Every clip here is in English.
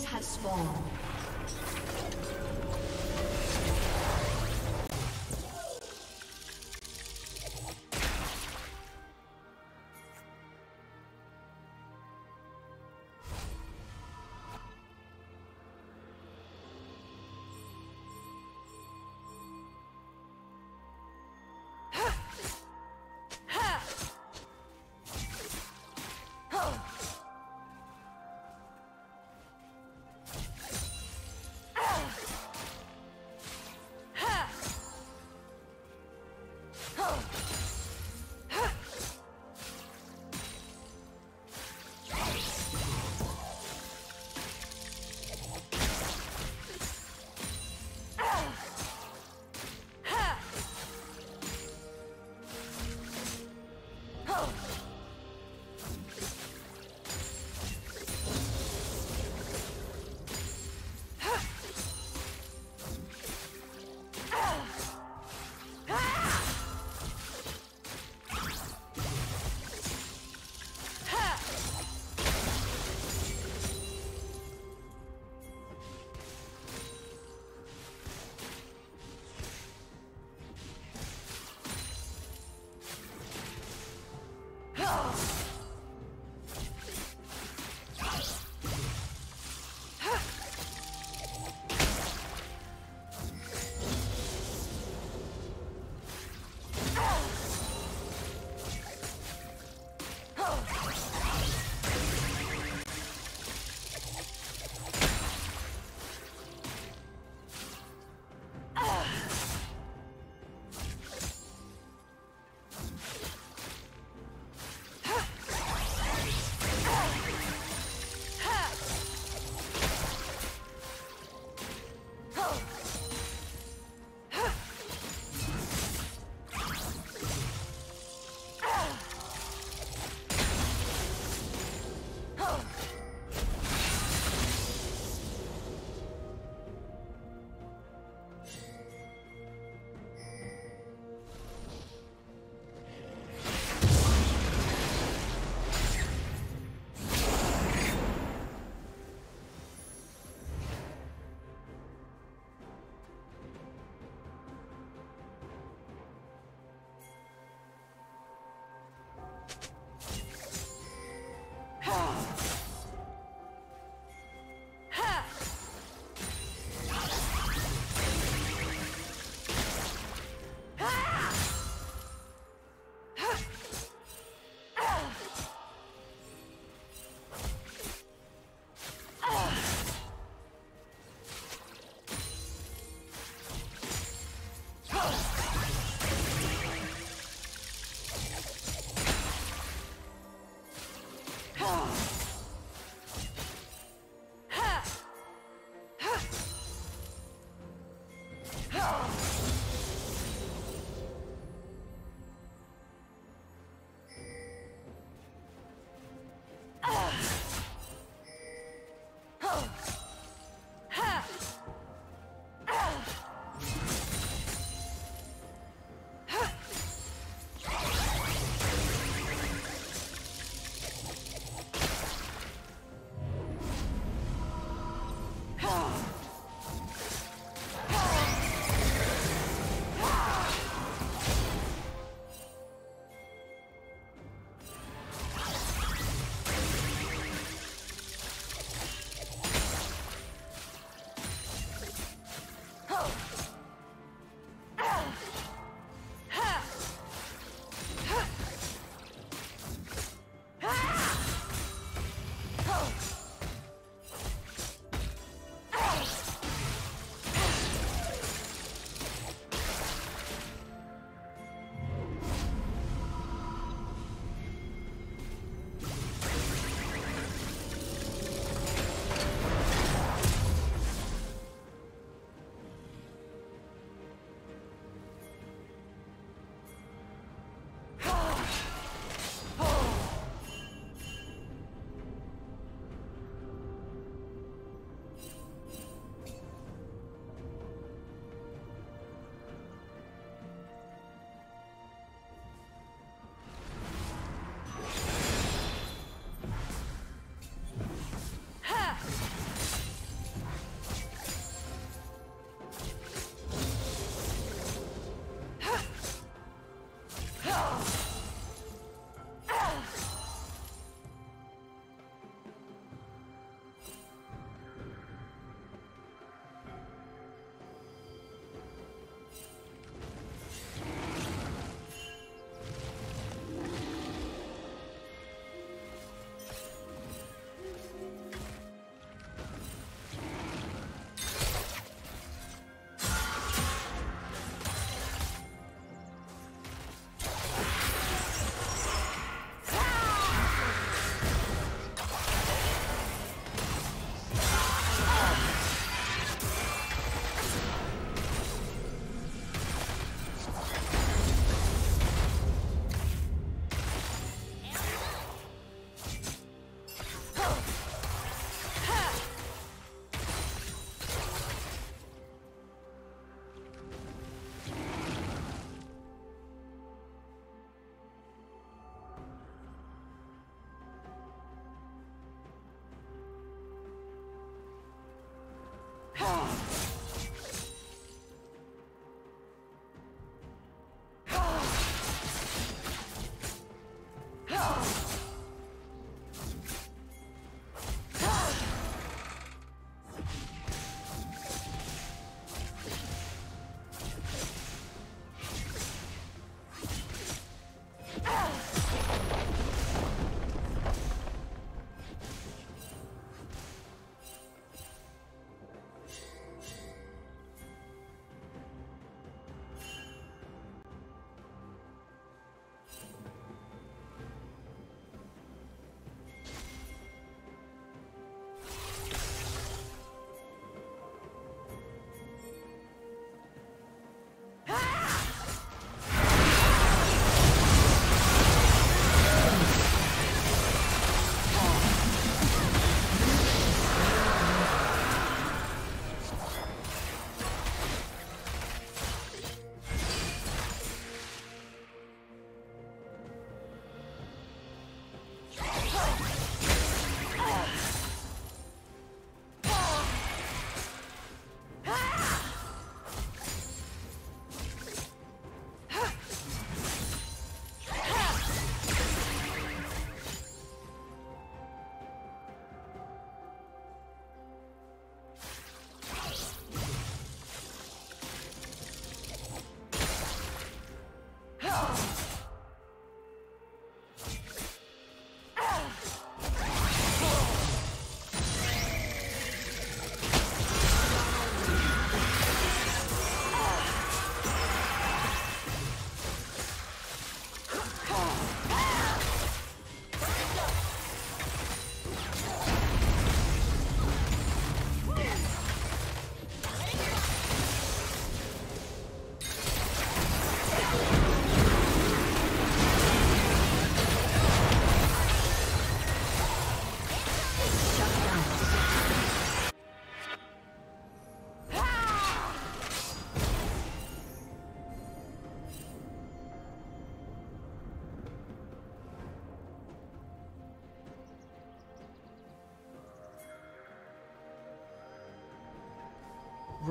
Minions have spawned.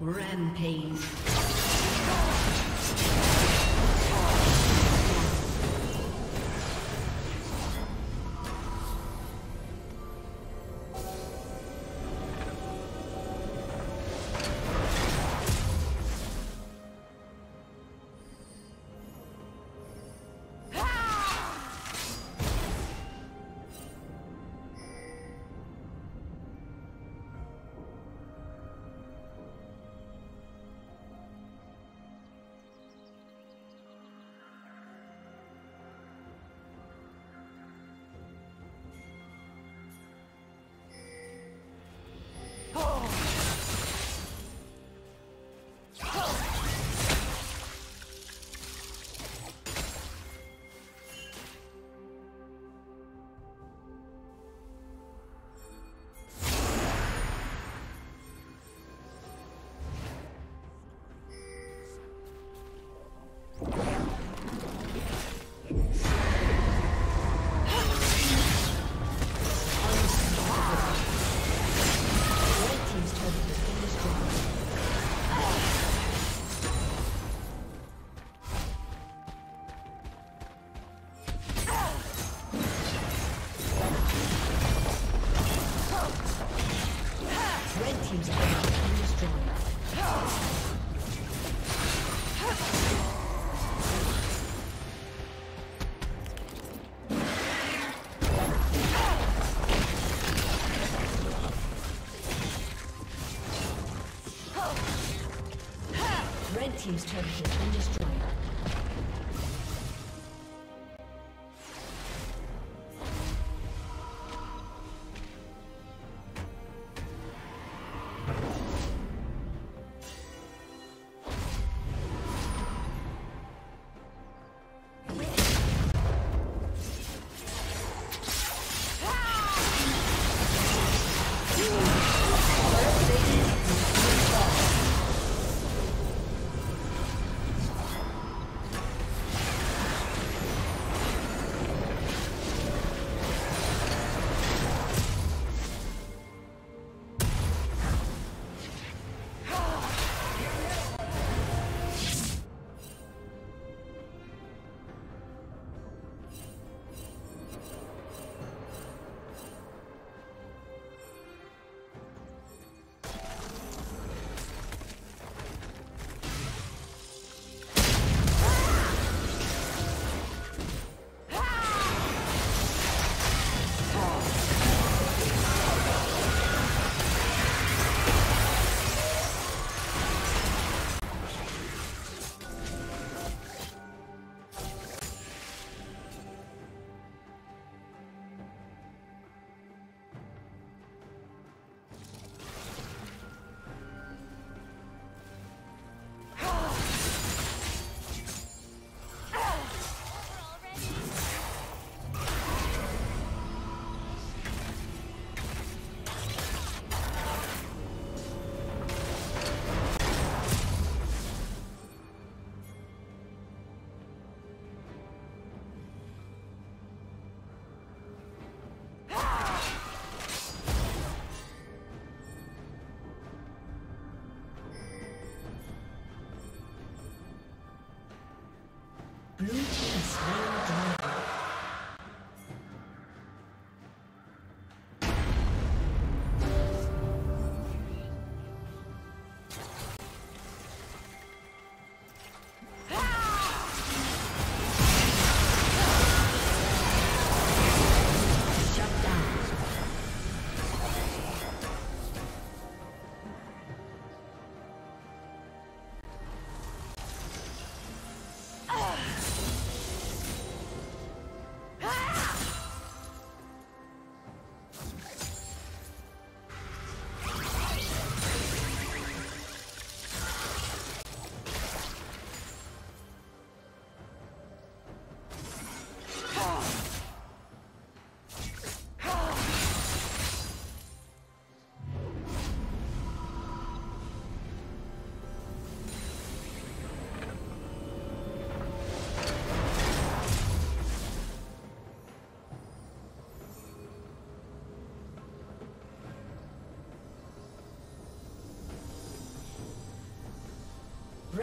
Rampage. Team's turret has been destroyed.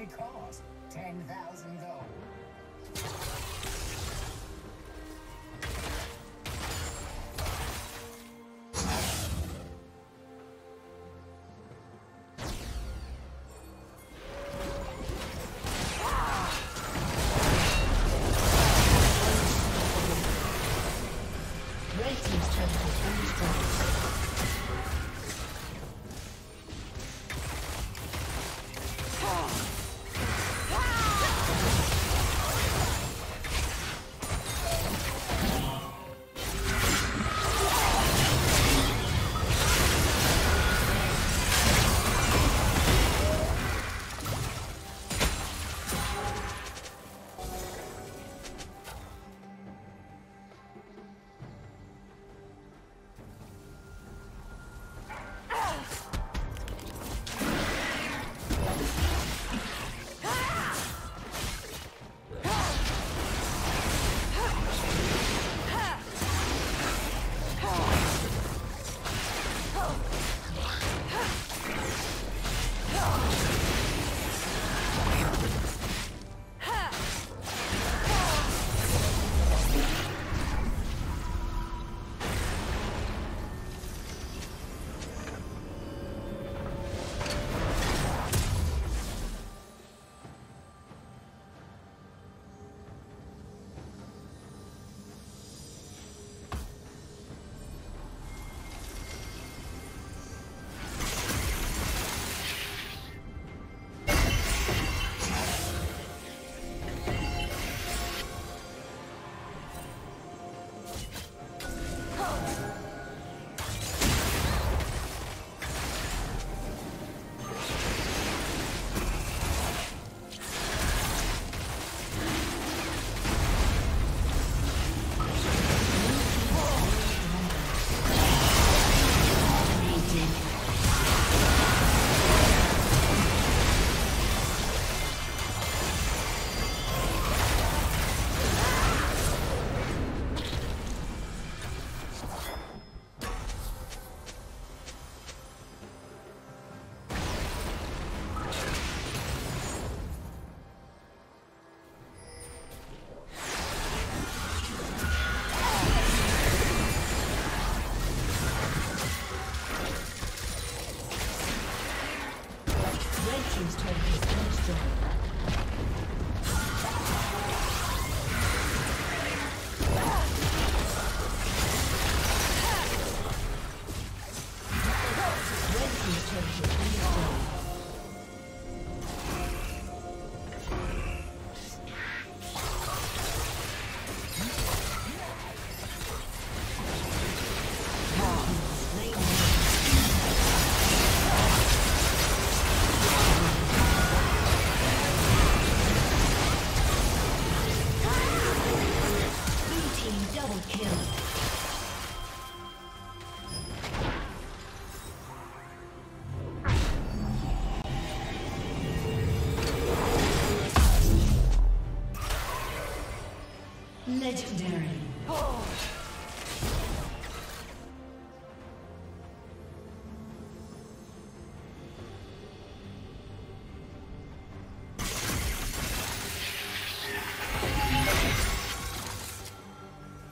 It costs 10,000 gold.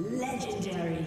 Legendary.